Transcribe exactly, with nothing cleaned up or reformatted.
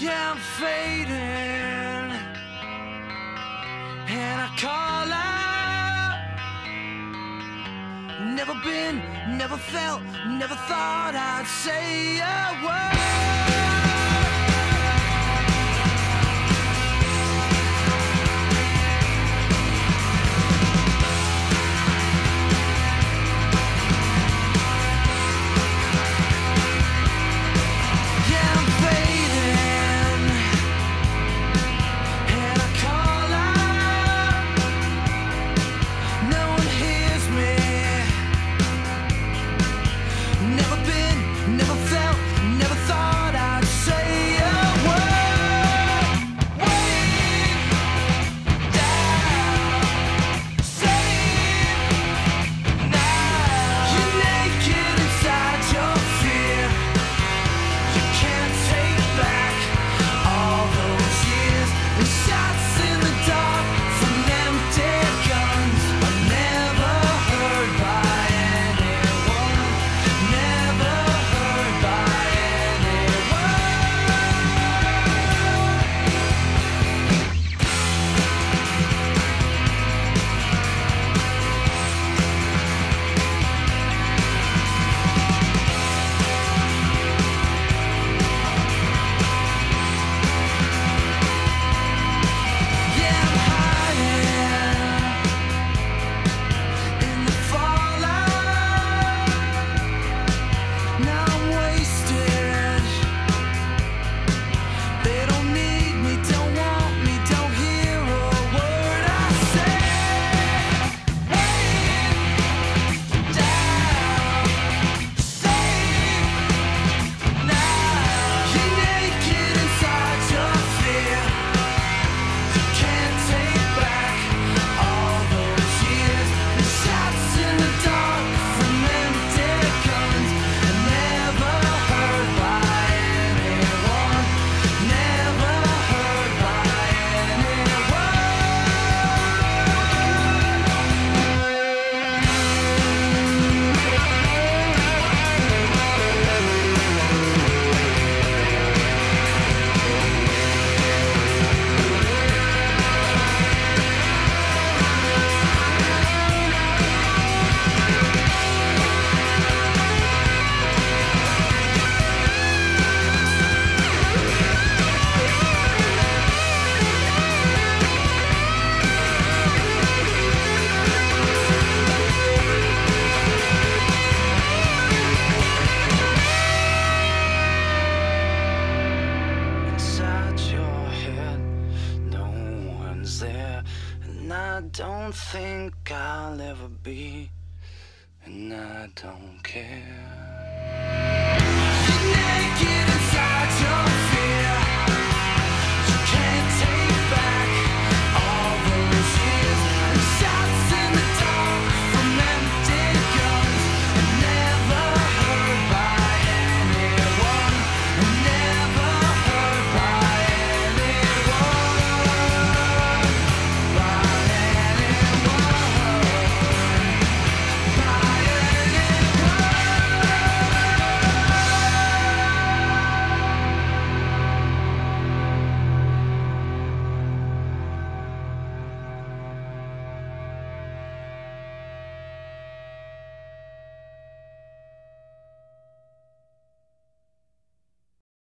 Yeah, I'm fading, and I call out. Never been, never felt, never thought I'd say a word. I don't think I'll ever be, and I don't care.